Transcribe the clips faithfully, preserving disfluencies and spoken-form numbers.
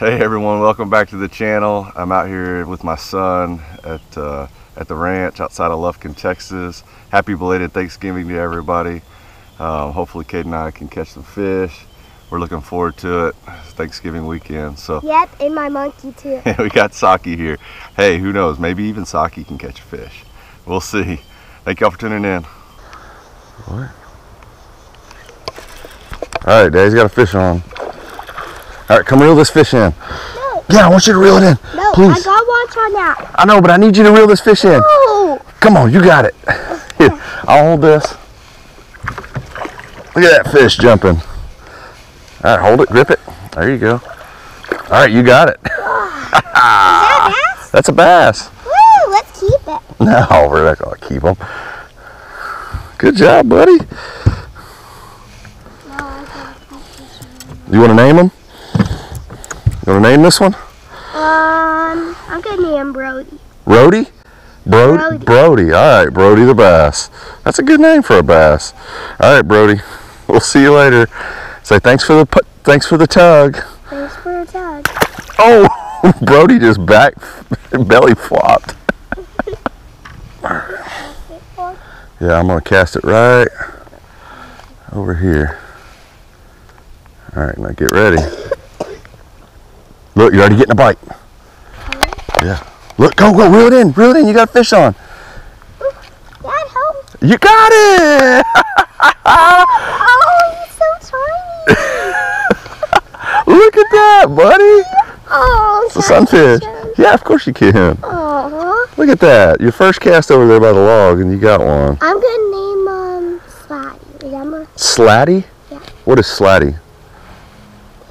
Hey everyone, welcome back to the channel. I'm out here with my son at uh, at the ranch outside of Lufkin, Texas. Happy belated Thanksgiving to everybody. Um, hopefully Kate and I can catch some fish. We're looking forward to it. It's Thanksgiving weekend. So yep, and my monkey too. We got Saki here. Hey, who knows? Maybe even Saki can catch a fish. We'll see. Thank y'all for tuning in. All right. All right, Daddy's got a fish on. All right, come reel this fish in. No. Yeah, I want you to reel it in. No, please. I got watch on that. I know, but I need you to reel this fish in. No. Come on, you got it. Here, I'll hold this. Look at that fish jumping. All right, hold it, grip it. There you go. All right, you got it. Is that a bass? That's a bass. Woo, let's keep it. No, we're not going to keep them. Good job, buddy. No, I you want to name them? You want to name this one? Um, I'm going to name him Brody. Brody? Brody? Brody. All right, Brody the bass. That's a good name for a bass. All right, Brody. We'll see you later. Say thanks for the thanks for the tug. Thanks for the tug. Oh, Brody just back belly flopped. Yeah, I'm going to cast it right over here. All right, now get ready. Look, you're already getting a bite. Yeah. Look, go, go, reel it in, reel it in. You got a fish on. Dad, help. You got it. Oh, he's so tiny. Look at that, buddy. Oh, it's a sunfish. Yeah, of course you can. Aww. Look at that. Your first cast over there by the log, and you got one. I'm gonna name um Slatty. Is that my... Slatty? Yeah. What is Slatty?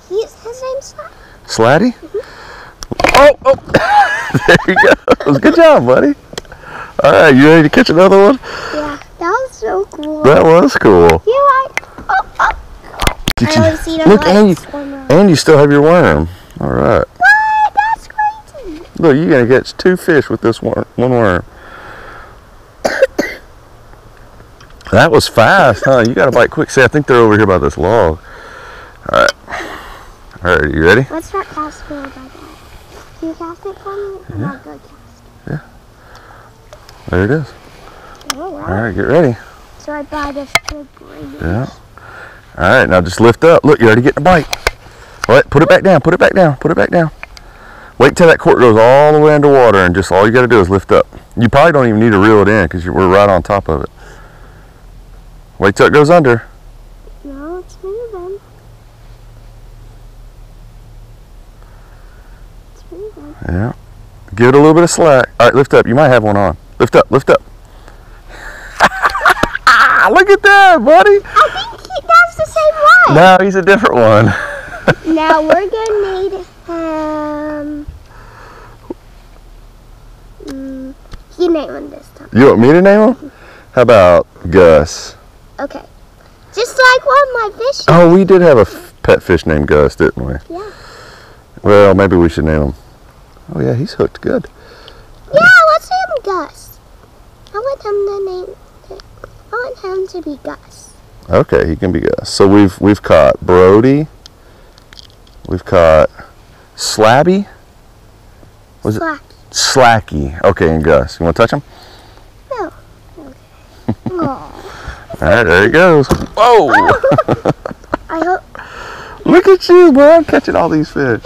He's his name's Slatty. Slatty? Mm-hmm. Oh, oh. There you go. Good job, buddy. All right, you ready to catch another one? Yeah, that was so cool. That was cool. You like, oh, oh. Did I you, see look, and you, and you still have your worm. All right. What? That's crazy. Look, you're going to catch two fish with this one, one worm. That was fast, huh? You got to bite quick. See, I think they're over here by this log. All right. All right, you ready? Let's start casting by that. Can you cast it for me? And yeah. I'll go cast it. Yeah. There it is. Oh, wow. All right, get ready. So I buy this big ring. Yeah. All right, now just lift up. Look, you're already getting a bite. All right, put it back down, put it back down, put it back down. Wait till that cork goes all the way underwater and just all you got to do is lift up. You probably don't even need to reel it in because we're right on top of it. Wait till it goes under. No, it's moving. Yeah. Give it a little bit of slack. All right, lift up. You might have one on. Lift up, lift up. Look at that, buddy. I think he, that's the same one. No, he's a different one. Now we're going to need him. Um, you name him this time. You want me to name him? How about Gus? Okay. Just like one of my fish. Oh, we did have a f pet fish named Gus, didn't we? Yeah. Well, maybe we should name him. Oh yeah, he's hooked good. Yeah, let's name him Gus. I want him to name. I want him to be Gus. Okay, he can be Gus. So we've we've caught Brody. We've caught Slabby. Was it Slacky? Slacky. Okay, and Gus. You want to touch him? No. Okay. All right, there he goes. Whoa! I hope. Look at you, bro! I'm catching all these fish.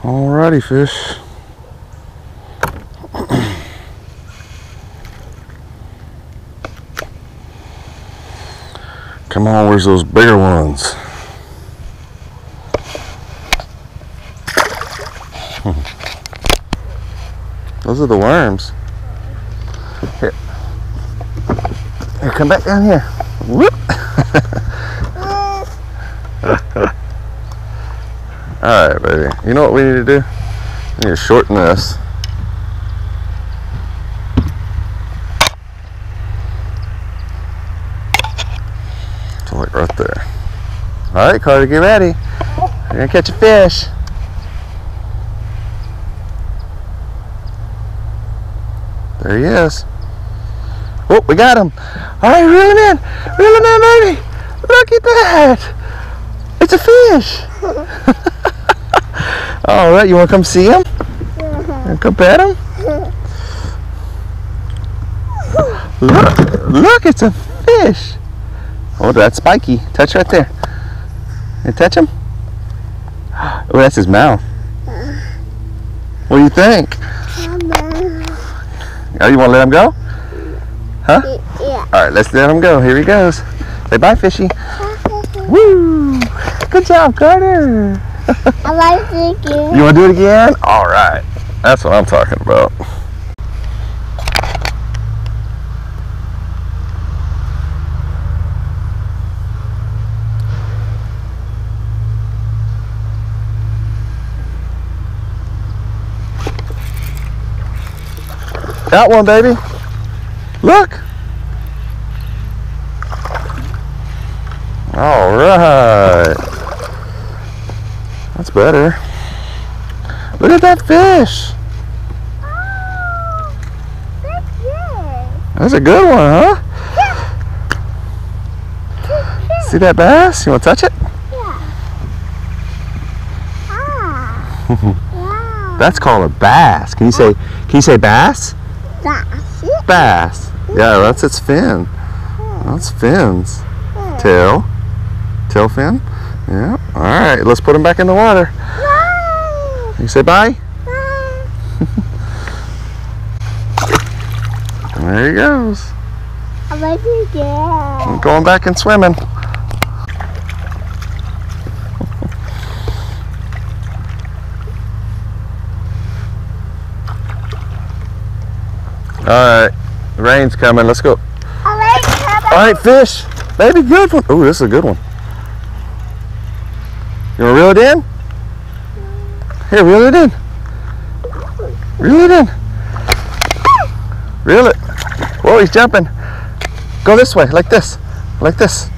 Alrighty, fish. Come on, where's those bigger ones? Those are the worms. Here. Now come back down here. Whoop. Alright, baby. You know what we need to do? We need to shorten this. So look right there. Alright, Carter, get ready. You're gonna catch a fish. There he is. Oh, we got him. All right, reel him in. Reel him in, baby. Look at that. It's a fish. All right, you want to come see him? And come pet him? Look, look, it's a fish. Oh, that's spiky. Touch right there. You touch him? Oh, that's his mouth. What do you think? Oh, you want to let him go? Huh? Yeah. All right, let's let him go. Here he goes. Say bye, fishy. Woo! Good job, Carter. I like it again. You want to do it again? All right. That's what I'm talking about. Got one, baby. Look. All right. That's better. Look at that fish. Oh, that's good. That's a good one, huh? See that bass? You want to touch it? Yeah. Ah. Wow. That's called a bass. Can you say? Can you say bass? Bass. Bass. Yeah, that's its fin. That's fins. Tail. Tail fin. Yeah. All right, let's put him back in the water. Bye. You say bye? Bye. There he goes. I like it again. I'm going back and swimming. Alright, the rain's coming, let's go. Alright, Alright, fish. Baby, good one. Oh, this is a good one. You want to reel it in? Here, reel it in. Reel it in. Reel it. Whoa, he's jumping. Go this way, like this. Like this.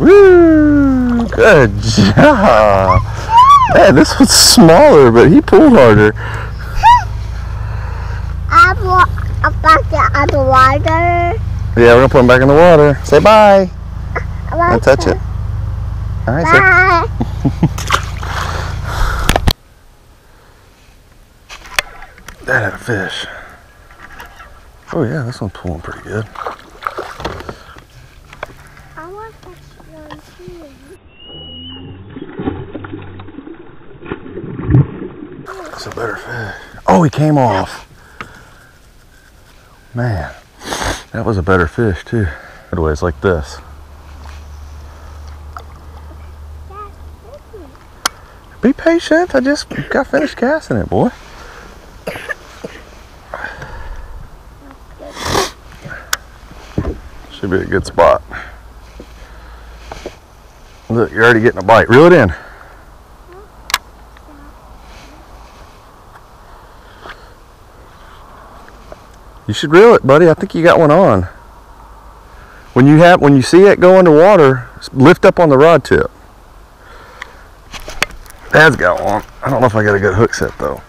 Woo! Good job. Man, this one's smaller, but he pulled harder. Back in the water. Yeah, we're gonna put him back in the water. Say bye. I like and touch it. it. All right, bye. That had a fish. Oh yeah, this one's pulling pretty good. I want that one too. That's a better fish. Oh, he came off. Man, that was a better fish too. Anyways, like this. Be patient, I just got finished casting it, boy. Should be a good spot. Look, you're already getting a bite. Reel it in. You should reel it, buddy. I think you got one on. When you have, when you see it go underwater, lift up on the rod tip. Dad's got one. I don't know if I got a good hook set though.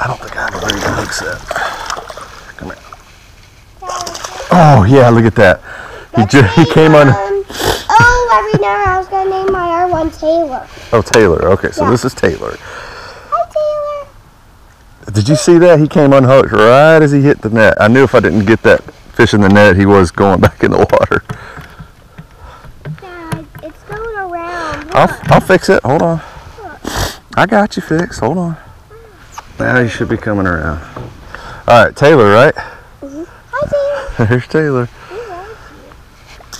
I don't think I have a very good hook set. Come here. Oh yeah, look at that. He, just, he came on. Um, oh, I remember. I was gonna name my other one Taylor. Oh, Taylor. Okay, so yeah. This is Taylor. Did you see that? He came unhooked right as he hit the net. I knew if I didn't get that fish in the net, he was going back in the water. Dad, it's going around. I'll, I'll fix it. Hold on. I got you fixed. Hold on. Now you should be coming around. All right, Taylor, right? Mm-hmm. Hi, Taylor.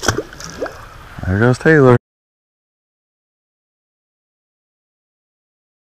There's Taylor. There goes Taylor.